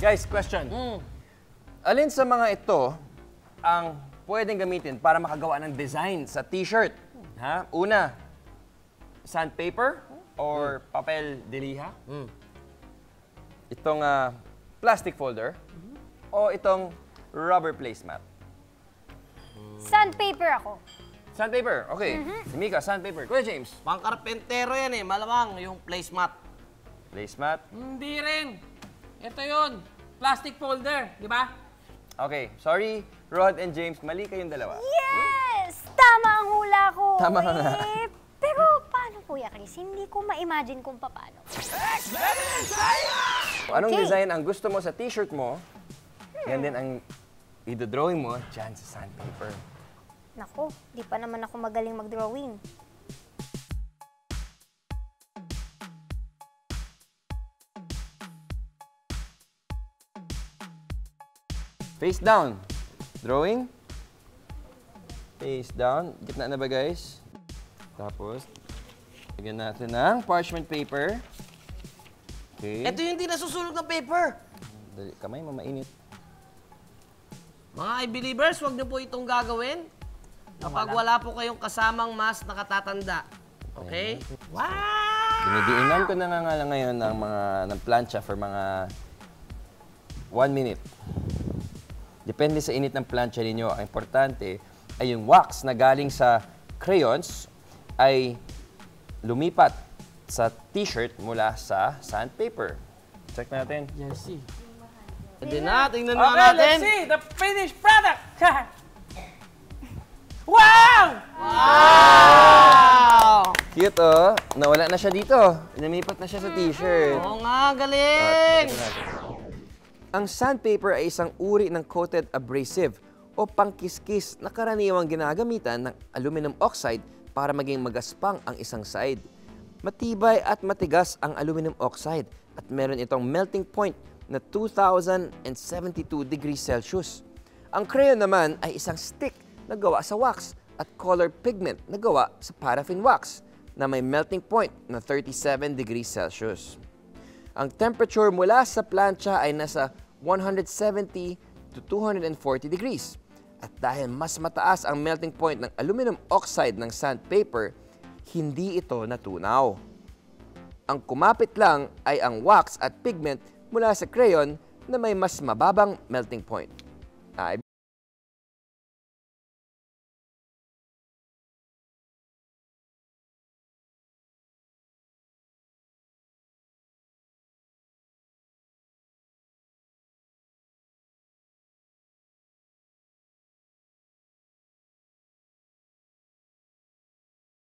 Guys, question. Alin sa mga ito ang pwedeng gamitin para makagawa ng design sa t-shirt? Una, sandpaper or papel de lija? Itong plastic folder o itong rubber placemat? Sandpaper ako. Sandpaper, okay. Si Mika, sandpaper. Kuya James? Pangkarpentero yan eh. Malamang yung placemat. Placemat? Hindi rin. Ito yun. Plastic folder, di ba? Okay, sorry. Rod and James, mali kayong dalawa. Yes! Tama ang hula ko. Tama ka nga. Pero paano, Kuya Chris? Hindi ko ma-imagine kung paano. Anong design ang gusto mo sa t-shirt mo? Yan din ang idodrawing mo dyan sa sandpaper. Naku, di pa naman ako magaling mag-drawing. Face down. Drawing. Face down. Gitna na ba, guys? Tapos, lagyan natin ng parchment paper. Okay. Ito yung hindi nasusunog ng paper. Dali, kamay, mamainit. Mga iBelievers, huwag niyo po itong gagawin kapag wala po kayong kasamang mas nakatatanda. Okay? Wow! Dinidiinan ko na nga ngayon ng plancha for mga 1 minute. Depende sa init ng plancha ninyo, ang importante ay yung wax na galing sa crayons ay lumipat sa t-shirt mula sa sandpaper. Check natin. Yes, see. Pwede na, tingnan natin. Okay, let's see the finished product! Wow! Wow! Cute, oh. Nawala na siya dito. Namipat na siya sa t-shirt. Oo nga, galing! Ang sandpaper ay isang uri ng coated abrasive o pangkiskis na karaniwang ginagamitan ng aluminum oxide para maging magaspang ang isang side. Matibay at matigas ang aluminum oxide at meron itong melting point na 2,072 degrees Celsius. Ang crayon naman ay isang stick na gawa sa wax at color pigment na gawa sa paraffin wax na may melting point na 37 degrees Celsius. Ang temperature mula sa plancha ay nasa 170 to 240 degrees. At dahil mas mataas ang melting point ng aluminum oxide ng sandpaper, hindi ito natunaw. Ang kumapit lang ay ang wax at pigment mula sa crayon na may mas mababang melting point.